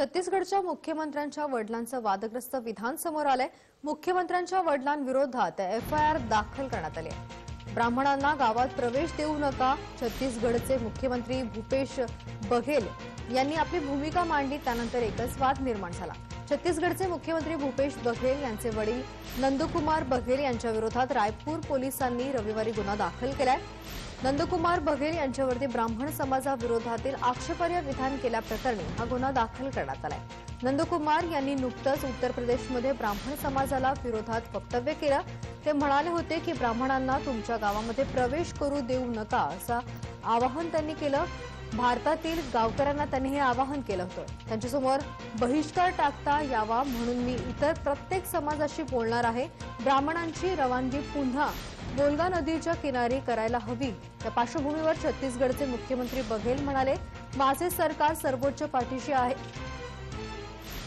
छत्तीसगडच्या मुख्यमंत्र्यांच्या वडिलांचं वादग्रस्त विधान समोर आलंय। मुख्यमंत्र्यांच्या वडिलांविरोधात FIR दाखल करण्यात आली आहे। ब्राह्मणांना गावात प्रवेश देऊ नका। छत्तीसगडचे मुख्यमंत्री भूपेश बघेल यांनी आपली भूमिका मांडली, त्यानंतर एकच वाद निर्माण झाला। छत्तीसगडचे मुख्यमंत्री भूपेश बघेल यांचे वडील नंदकुमार बघेल यांच्या विरोधात रायपुर पोलिसांनी रविवारी गुन्हा दाखल केलाय। नंदकुमार बघेल यांच्यावरती ब्राह्मण समाजाविरोधातील आक्षेपार्ह विधान केल्याप्रकरणी हा गुन्हा दाखल करण्यात आलाय। नंदकुमार यांनी नुकतंच उत्तर प्रदेशमध्ये ब्राह्मण समाजाला विरोधात वक्तव्य केलं। ते म्हणाले होते की ब्राह्मणांना तुमच्या गावामध्ये प्रवेश करू देऊ नका, असं आवाहन त्यांनी केलं। भारतातील गावकऱ्यांना त्यांनी हे आवाहन केलं होतं। त्यांच्यासमोर बहिष्कार टाकता यावा म्हणून मी इतर प्रत्येक समाजाशी बोलणार आहे। ब्राह्मणांची रवानगी पुन्हा गोलगा नदीच्या किनारी करायला हवी। त्या पार्श्वभूमीवर छत्तीसगडचे मुख्यमंत्री बघेल म्हणाले, माझे सरकार सर्वोच्च पाठीशी आहे,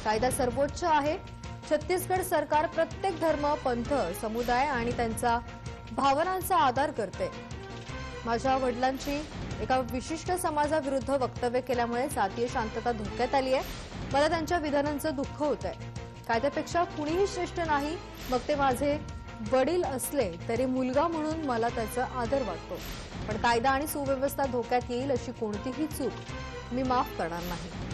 कायदा सर्वोच्च आहे। छत्तीसगड सरकार प्रत्येक धर्म, पंथ, समुदाय आणि त्यांच्या भावनांचा आदर करते। माझ्या वडिलांची एका विशिष्ट समाजाविरुद्ध वक्तव्य केल्यामुळे जातीय शांतता धोक्यात आली आहे। मला त्यांच्या विधानांचं दुःख होतंय। कायद्यापेक्षा कुणीही श्रेष्ठ नाही, मग ते माझे वडील असले तरी मुलगा म्हणून मला त्याचा आदर वाटतो, पण कायदा आणि सुव्यवस्था धोक्यात येईल अशी कोणतीही चूक मी माफ करणार नाही।